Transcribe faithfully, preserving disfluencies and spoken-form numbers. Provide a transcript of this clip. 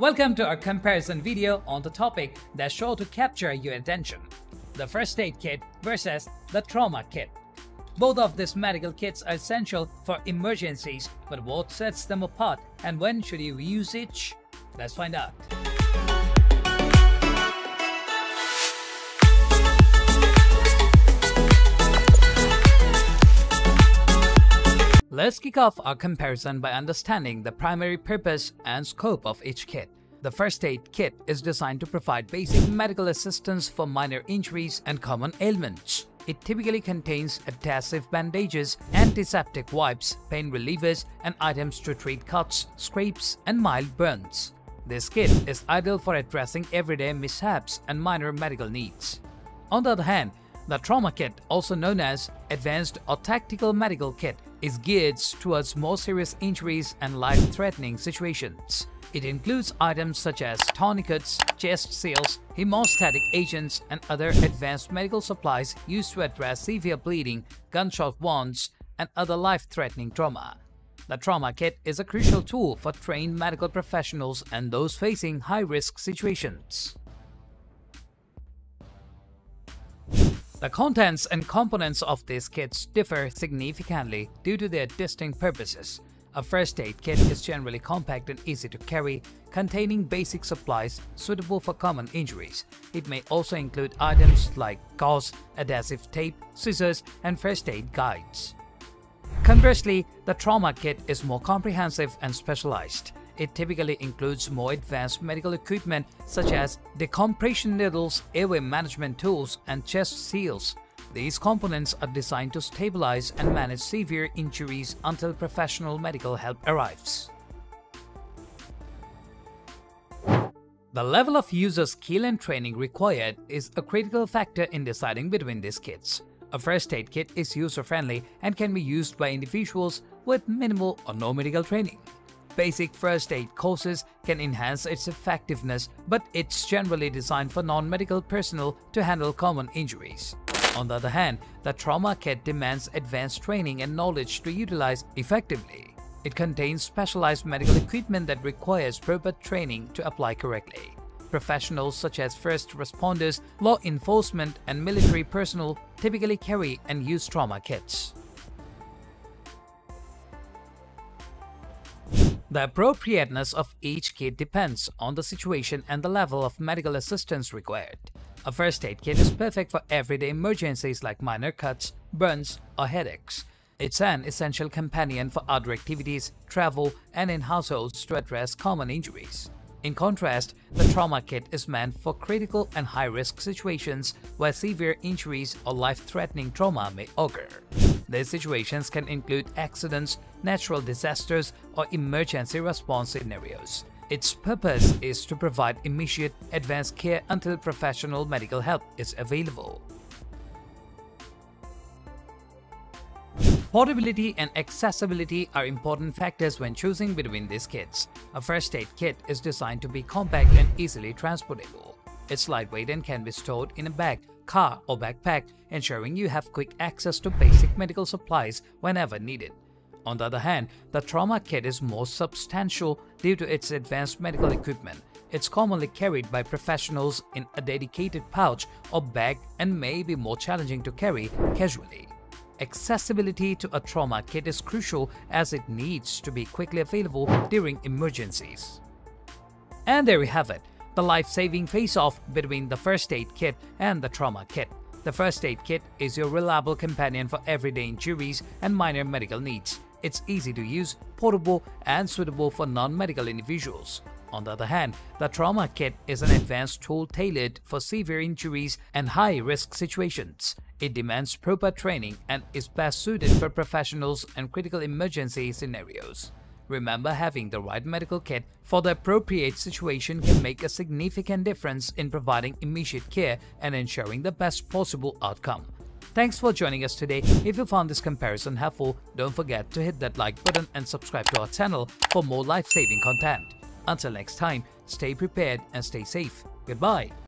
Welcome to our comparison video on the topic that's sure to capture your attention: the first aid kit versus the trauma kit. Both of these medical kits are essential for emergencies, but what sets them apart and when should you use each? Let's find out. Let's kick off our comparison by understanding the primary purpose and scope of each kit. The first aid kit is designed to provide basic medical assistance for minor injuries and common ailments. It typically contains adhesive bandages, antiseptic wipes, pain relievers, and items to treat cuts, scrapes, and mild burns. This kit is ideal for addressing everyday mishaps and minor medical needs. On the other hand, the trauma kit, also known as advanced or tactical medical kit, is geared towards more serious injuries and life-threatening situations. It includes items such as tourniquets, chest seals, hemostatic agents, and other advanced medical supplies used to address severe bleeding, gunshot wounds, and other life-threatening trauma. The trauma kit is a crucial tool for trained medical professionals and those facing high-risk situations. The contents and components of these kits differ significantly due to their distinct purposes. A first aid kit is generally compact and easy to carry, containing basic supplies suitable for common injuries. It may also include items like gauze, adhesive tape, scissors, and first aid guides. Conversely, the trauma kit is more comprehensive and specialized. It typically includes more advanced medical equipment such as decompression needles, airway management tools, and chest seals. These components are designed to stabilize and manage severe injuries until professional medical help arrives. The level of user skill and training required is a critical factor in deciding between these kits. A first aid kit is user-friendly and can be used by individuals with minimal or no medical training. Basic first aid courses can enhance its effectiveness, but it's generally designed for non-medical personnel to handle common injuries. On the other hand, the trauma kit demands advanced training and knowledge to utilize effectively. It contains specialized medical equipment that requires proper training to apply correctly. Professionals such as first responders, law enforcement, and military personnel typically carry and use trauma kits. The appropriateness of each kit depends on the situation and the level of medical assistance required. A first aid kit is perfect for everyday emergencies like minor cuts, burns, or headaches. It's an essential companion for outdoor activities, travel, and in households to address common injuries. In contrast, the trauma kit is meant for critical and high-risk situations where severe injuries or life-threatening trauma may occur. These situations can include accidents, natural disasters, or emergency response scenarios. Its purpose is to provide immediate, advanced care until professional medical help is available. Portability and accessibility are important factors when choosing between these kits. A first aid kit is designed to be compact and easily transportable. It's lightweight and can be stored in a bag, car, or backpack, ensuring you have quick access to basic medical supplies whenever needed. On the other hand, the trauma kit is more substantial due to its advanced medical equipment. It's commonly carried by professionals in a dedicated pouch or bag and may be more challenging to carry casually. Accessibility to a trauma kit is crucial as it needs to be quickly available during emergencies. And there we have it, the life-saving face-off between the first aid kit and the trauma kit. The first aid kit is your reliable companion for everyday injuries and minor medical needs. It's easy to use, portable, and suitable for non-medical individuals. On the other hand, the trauma kit is an advanced tool tailored for severe injuries and high-risk situations. It demands proper training and is best suited for professionals and critical emergency scenarios. Remember, having the right medical kit for the appropriate situation can make a significant difference in providing immediate care and ensuring the best possible outcome. Thanks for joining us today. If you found this comparison helpful, don't forget to hit that like button and subscribe to our channel for more life-saving content. Until next time, stay prepared and stay safe. Goodbye.